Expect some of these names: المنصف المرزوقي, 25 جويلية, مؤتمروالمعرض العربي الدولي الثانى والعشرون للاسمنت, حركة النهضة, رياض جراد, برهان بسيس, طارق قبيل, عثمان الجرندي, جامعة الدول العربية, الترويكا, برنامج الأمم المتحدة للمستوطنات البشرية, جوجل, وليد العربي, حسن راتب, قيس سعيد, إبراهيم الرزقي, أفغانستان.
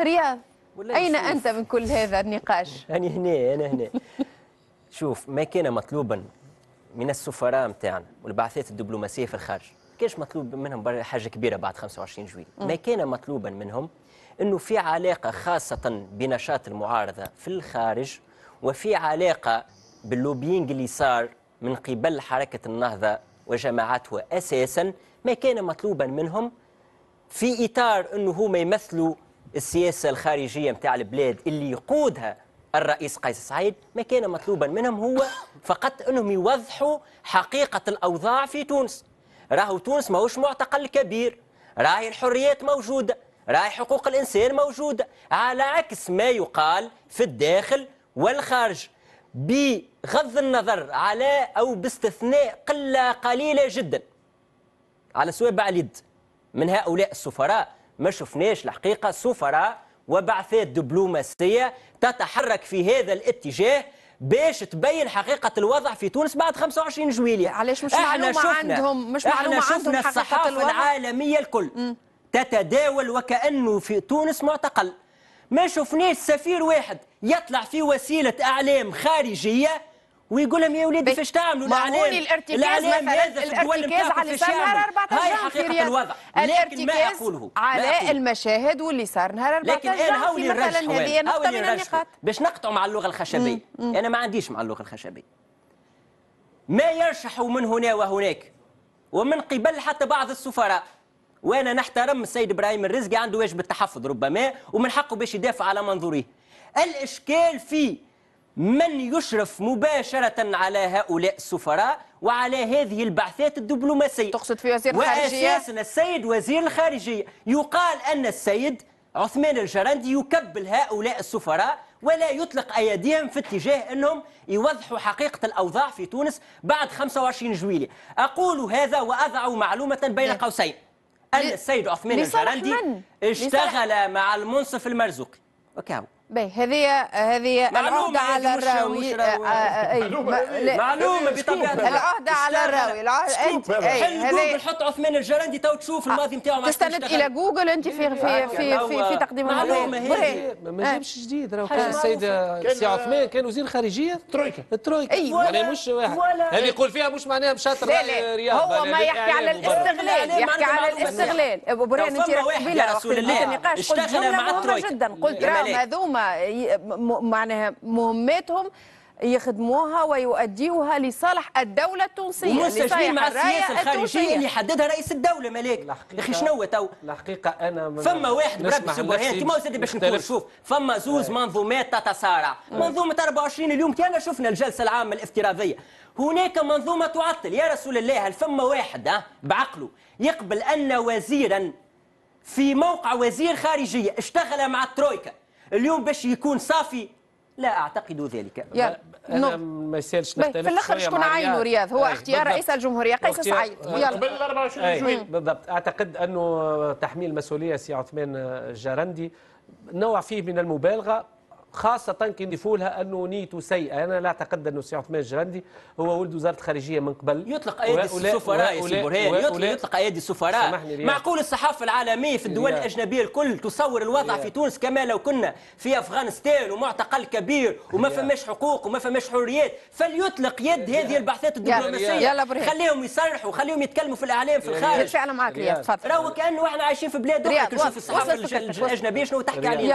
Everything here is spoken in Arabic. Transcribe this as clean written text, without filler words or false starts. رياض، أين أنت من كل هذا النقاش؟ أنا هنا شوف، ما كان مطلوبا من السفراء نتاعنا والبعثات الدبلوماسية في الخارج، كاش مطلوب منهم حاجة كبيرة بعد 25 جويلية، ما كان مطلوبا منهم أنه في علاقة خاصة بنشاط المعارضة في الخارج وفي علاقة باللوبينج اللي صار من قبل حركة النهضة وجماعتها أساسا، ما كان مطلوبا منهم في إطار أنه هم يمثلوا السياسة الخارجية نتاع البلاد اللي يقودها الرئيس قيس سعيد، ما كان مطلوبا منهم هو فقط أنهم يوضحوا حقيقة الأوضاع في تونس. راهو تونس ماهوش معتقل كبير، راهي الحريات موجودة، راهي حقوق الإنسان موجودة، على عكس ما يقال في الداخل والخارج، بغض النظر على أو باستثناء قلة قليلة جدا على صوابع اليد من هؤلاء السفراء. ما شفناش الحقيقة سفراء وبعثات دبلوماسية تتحرك في هذا الاتجاه باش تبين حقيقة الوضع في تونس بعد 25 جويلية. علاش مش معلومة عندهم؟ مش معلومة عندهم الصحافة العالمية الكل تتداول وكأنه في تونس معتقل. ما شفناش سفير واحد يطلع في وسيلة أعلام خارجية ويقول لهم يا وليدي فاش تعملوا الإعلام هذا في الدول نتاعكم فاش يعملوا، هاي حقيقة الوضع. لكن ما أقوله على المشاهد واللي صار نهار 14 جانفي مثلا، هذه نقطة من النقاط باش نقطعوا مع اللغة الخشبية. أنا ما عنديش مع اللغة الخشبية، ما يرشحوا من هنا وهناك ومن قبل حتى بعض السفراء، وأنا نحترم السيد إبراهيم الرزقي عنده واجب التحفظ ربما ومن حقه باش يدافع على منظوريه. الإشكال في من يشرف مباشرة على هؤلاء السفراء وعلى هذه البعثات الدبلوماسية. تقصد في وزير الخارجية؟ وأساساً السيد وزير الخارجية. يقال أن السيد عثمان الجرندي يكبل هؤلاء السفراء ولا يطلق أيديهم في اتجاه أنهم يوضحوا حقيقة الأوضاع في تونس بعد 25 جويلية. أقول هذا وأضع معلومة بين قوسين أن السيد عثمان الجرندي اشتغل مع المنصف المرزوقي. وكاو هذه العهدة على الراوي، معلومة بطبيعة العهدة على الراوي. هذه نحط عثمان الجرندي تو تشوف الماضي نتاعو، تستند إلى جوجل أنت في في في في تقديم المعلومة. هذه ما جابش جديد، راهو كان السيد سي عثمان كان وزير خارجية الترويكا، يعني مش واحد اللي يقول فيها مش معناها شاطر رياض، هو ما يحكي على الاستغلال، يحكي على الاستغلال. أبو برهان أنت يا رسول الله اشتغل مع الترويكا، قلت راهم هذوما معناها مهمتهم يخدموها ويؤديوها لصالح الدولة التونسية، ومنسجمين مع السياسة الخارجية اللي حددها رئيس الدولة. ملاك يا أخي شنو تو؟ الحقيقة أنا فما واحد مربس برهان كيما وسادي باش نكون. شوف فما زوز منظومات تتصارع، منظومة 24 اليوم كان شفنا الجلسة العامة الافتراضية، هناك منظومة تعطل. يا رسول الله هل فما واحد بعقله يقبل أن وزيرا في موقع وزير خارجية اشتغل مع الترويكا اليوم باش يكون صافي؟ لا أعتقد ذلك. أنا ما يسالش نختلف في الأخر شكون عينه رياض، هو اختيار رئيس الجمهورية قيس سعيد قبل 24 جويلية بالضبط. أعتقد أنه تحميل مسؤولية سي عثمان الجرندي نوع فيه من المبالغة، خاصة كي يضيفوا لها أنه نيته سيئة. أنا لا أعتقد أنه سي عثمان الجرندي هو ولد وزارة الخارجية من قبل، يطلق أيادي السفراء يا سي برهان، يطلق أيادي السفراء. معقول الصحافة العالمية في الدول الأجنبية الكل تصور الوضع في تونس كما لو كنا في أفغانستان ومعتقل كبير وما فماش حقوق وما فماش حريات؟ فليطلق يد هذه البعثات الدبلوماسية، خليهم يصرحوا، خليهم يتكلموا في الإعلام في الخارج. بالفعل معاك رياض، تفضل. راهو كأنه احنا عايشين في بلاد أخرى، كنشوف الصحافة الأجنبية شنو تحكي علينا.